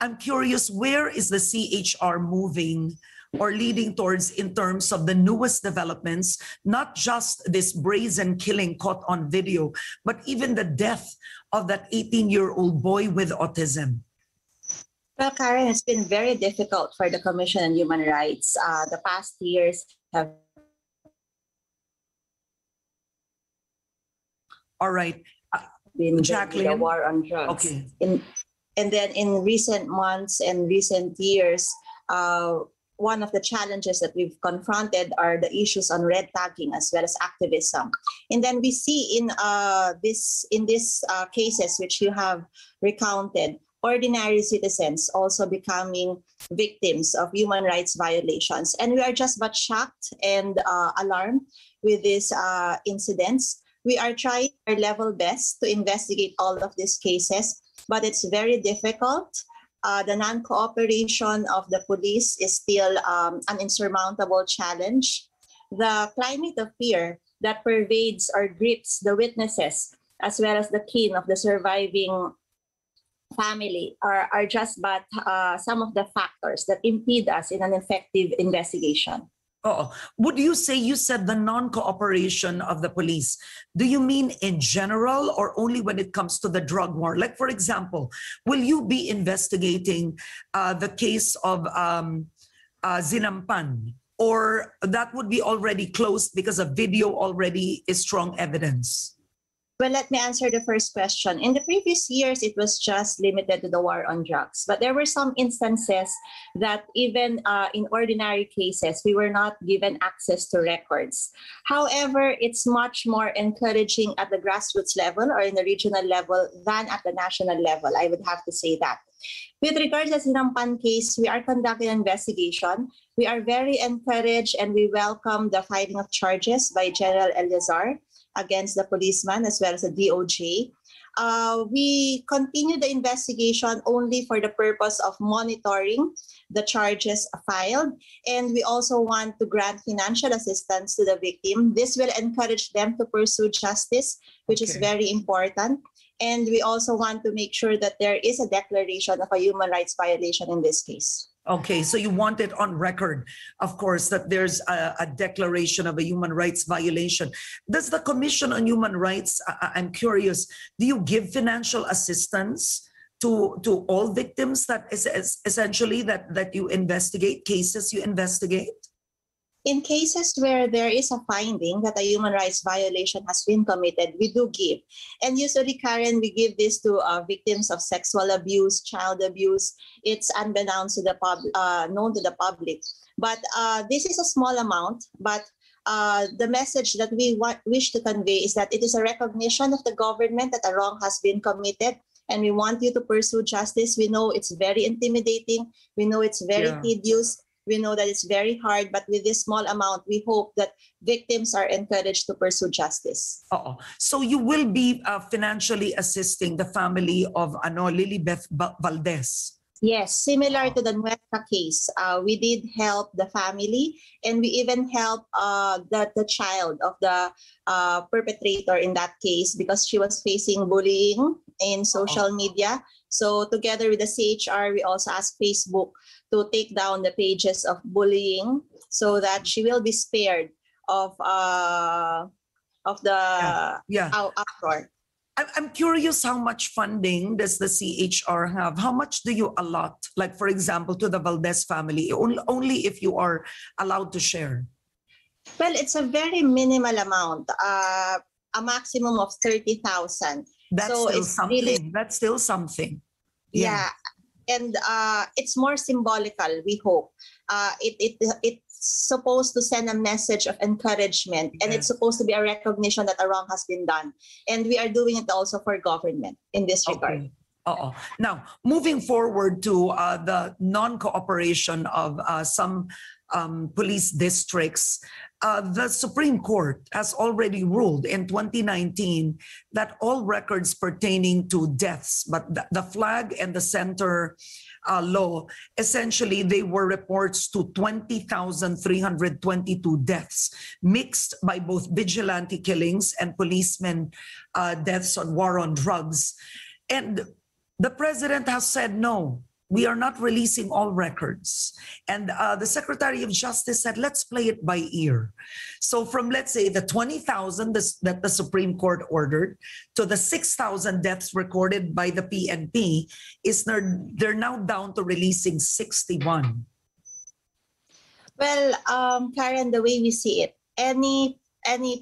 I'm curious, where is the CHR moving or leading towards in terms of the newest developments, not just this brazen killing caught on video, but even the death of that 18-year-old boy with autism? Well, Karen, it's been very difficult for the Commission on Human Rights. The past years have... All right. Been the war on drugs. Okay. And then in recent months and recent years, one of the challenges that we've confronted are the issues on red tagging as well as activism. And then we see in these cases which you have recounted, ordinary citizens also becoming victims of human rights violations. And we are just but shocked and alarmed with these incidents. We are trying our level best to investigate all of these cases, but it's very difficult. The non-cooperation of the police is still an insurmountable challenge. The climate of fear that pervades or grips the witnesses, as well as the kin of the surviving family, are just but some of the factors that impede us in an effective investigation. Oh, would you say, you said the non-cooperation of the police, do you mean in general or only when it comes to the drug war? Like, for example, will you be investigating the case of Zinampan, or that would be already closed because a video already is strong evidence? Well, let me answer the first question. In the previous years, it was just limited to the war on drugs. But there were some instances that even in ordinary cases, we were not given access to records. However, it's much more encouraging at the grassroots level or in the regional level than at the national level. I would have to say that. With regards to the Zinampan case, we are conducting an investigation. We are very encouraged and we welcome the filing of charges by General Eliezer against the policeman as well as the DOJ. We continue the investigation only for the purpose of monitoring the charges filed, and we also want to grant financial assistance to the victim. This will encourage them to pursue justice, which is very important. And we also want to make sure that there is a declaration of a human rights violation in this case. Okay, so you want it on record, of course, that there's a declaration of a human rights violation. Does the Commission on Human Rights, I'm curious, do you give financial assistance to all victims that is essentially that you investigate, cases you investigate? In cases where there is a finding that a human rights violation has been committed, we do give. And usually, Karen, we give this to victims of sexual abuse, child abuse. It's unbeknownst to the known to the public. But this is a small amount. But the message that we wish to convey is that it is a recognition of the government that a wrong has been committed. And we want you to pursue justice. We know it's very intimidating. We know it's very tedious. We know that it's very hard, but with this small amount, we hope that victims are encouraged to pursue justice. So you will be financially assisting the family of Lilybeth Valdez? Yes, similar to the Nuerca case. We did help the family, and we even helped the child of the perpetrator in that case because she was facing bullying in social media. So together with the CHR, we also asked Facebook to take down the pages of bullying so that she will be spared of the uproar. I'm curious, how much funding does the CHR have? How much do you allot, like, for example, to the Valdez family, only if you are allowed to share? Well, it's a very minimal amount, a maximum of 30,000. That's still something. Really, that's still something. Yeah. And it's more symbolical, we hope. It's supposed to send a message of encouragement, and it's supposed to be a recognition that a wrong has been done. And we are doing it also for government in this regard. Now, moving forward to the non-cooperation of some police districts, the Supreme Court has already ruled in 2019 that all records pertaining to deaths, but the flag and the center law, essentially they were reports to 20,322 deaths, mixed by both vigilante killings and policemen deaths on war on drugs. And the president has said no. we are not releasing all records. And the Secretary of Justice said, let's play it by ear. So from, let's say, the 20,000 that the Supreme Court ordered to the 6,000 deaths recorded by the PNP, they're now down to releasing 61. Well, Karen, the way we see it, any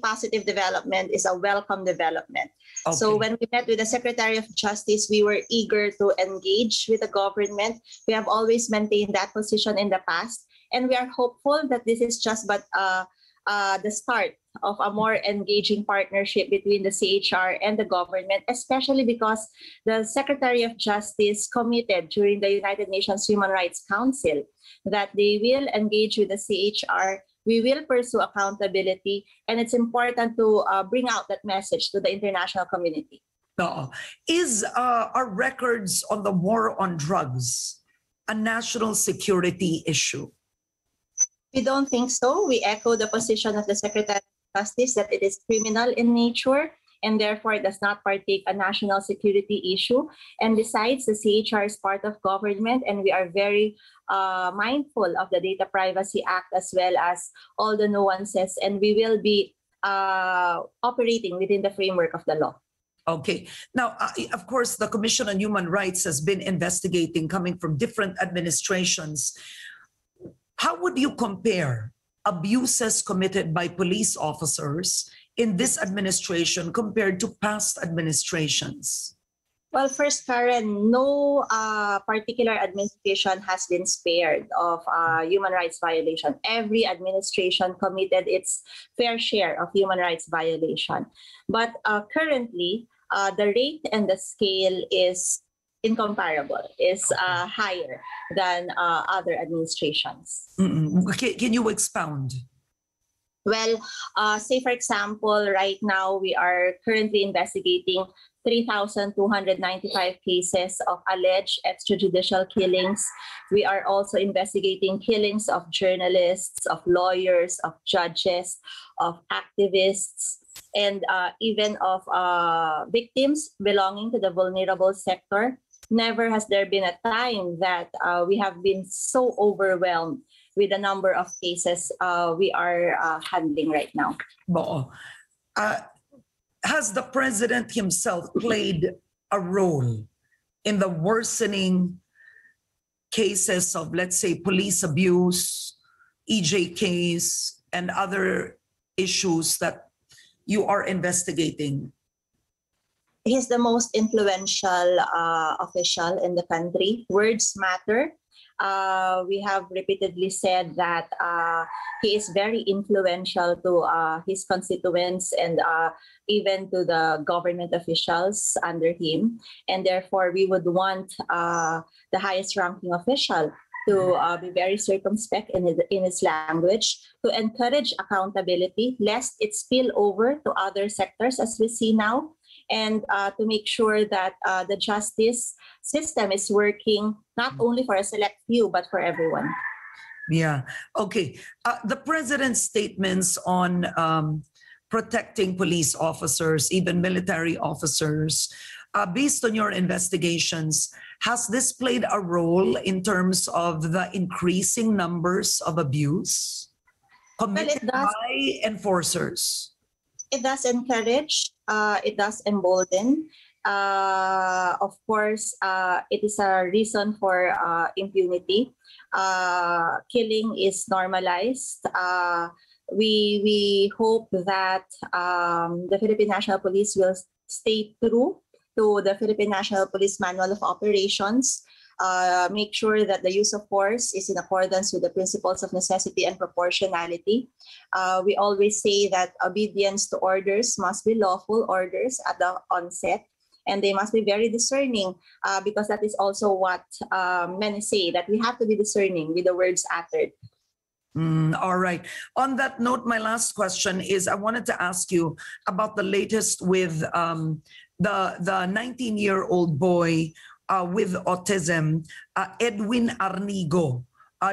positive development is a welcome development. Okay. So when we met with the Secretary of Justice, we were eager to engage with the government. We have always maintained that position in the past, and we are hopeful that this is just but the start of a more engaging partnership between the CHR and the government, especially because the Secretary of Justice committed during the United Nations Human Rights Council that they will engage with the CHR. We will pursue accountability, and it's important to bring out that message to the international community. Are records on the war on drugs a national security issue? We don't think so. We echo the position of the Secretary of Justice that it is criminal in nature, and therefore it does not partake a national security issue. And besides, the CHR is part of government, and we are very mindful of the Data Privacy Act as well as all the nuances, and we will be operating within the framework of the law. Okay. Now, of course, the Commission on Human Rights has been investigating coming from different administrations. How would you compare abuses committed by police officers in this administration compared to past administrations? Well, first, Karen, no particular administration has been spared of human rights violation. Every administration committed its fair share of human rights violation. But currently, the rate and the scale is incomparable, is higher than other administrations. Can you expound? Well, say for example, right now we are currently investigating 3,295 cases of alleged extrajudicial killings. We are also investigating killings of journalists, of lawyers, of judges, of activists, and even of victims belonging to the vulnerable sector. Never has there been a time that we have been so overwhelmed with the number of cases we are handling right now. Has the president himself played a role in the worsening cases of, let's say, police abuse, EJKs, and other issues that you are investigating? He's the most influential official in the country. Words matter. We have repeatedly said that he is very influential to his constituents and even to the government officials under him. And therefore, we would want the highest ranking official to be very circumspect in his language, to encourage accountability, lest it spill over to other sectors as we see now, and to make sure that the justice system is working not only for a select few, but for everyone. Yeah, okay. The president's statements on protecting police officers, even military officers, based on your investigations, has this played a role in terms of the increasing numbers of abuse committed by enforcers? It does encourage, it does embolden. Of course, it is a reason for impunity. Killing is normalized. We hope that the Philippine National Police will stay true to the Philippine National Police Manual of Operations, make sure that the use of force is in accordance with the principles of necessity and proportionality. We always say that obedience to orders must be lawful orders at the onset, and they must be very discerning because that is also what many say, that we have to be discerning with the words uttered. All right. On that note, my last question is I wanted to ask you about the latest with the 19-year-old boy with autism, Edwin Arnigo.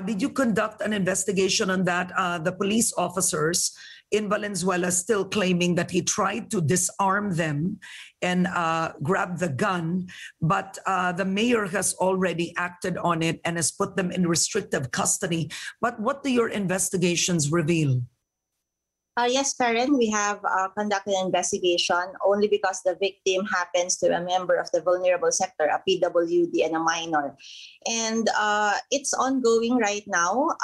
Did you conduct an investigation on that? The police officers in Valenzuela still claiming that he tried to disarm them and grab the gun, but the mayor has already acted on it and has put them in restrictive custody. But what do your investigations reveal? Yes, Karen, we have conducted an investigation only because the victim happens to be a member of the vulnerable sector, a PWD and a minor. And it's ongoing right now.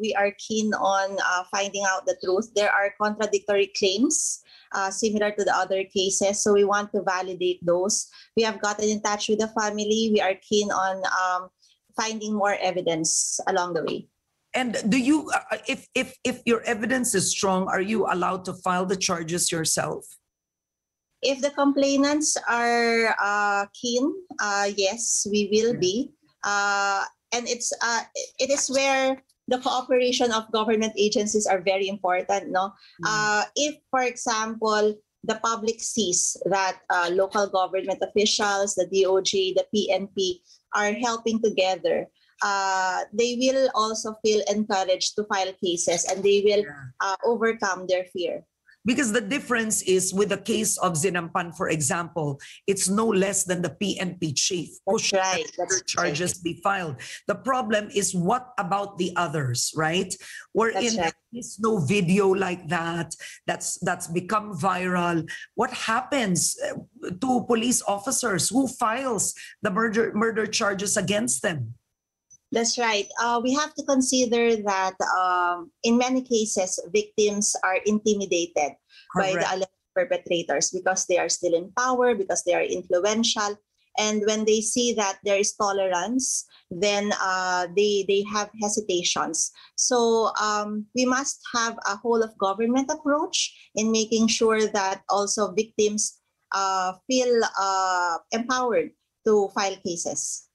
We are keen on finding out the truth. There are contradictory claims similar to the other cases, so we want to validate those. We have gotten in touch with the family. We are keen on finding more evidence along the way. And do you, if your evidence is strong, are you allowed to file the charges yourself? If the complainants are keen, yes, we will be. And it's it is where the cooperation of government agencies are very important. No, if, for example, the public sees that local government officials, the DOJ, the PNP are helping together, they will also feel encouraged to file cases, and they will overcome their fear. Because the difference is, with the case of Zinampan, for example, it's no less than the PNP chief. That's right. That's charges right. be filed. The problem is, what about the others, right? Wherein right. there's no video like that. That's become viral. What happens to police officers? Who files the murder charges against them? That's right. We have to consider that in many cases, victims are intimidated by the alleged perpetrators because they are still in power, because they are influential. And when they see that there is tolerance, then they have hesitations. So we must have a whole of government approach in making sure that also victims feel empowered to file cases.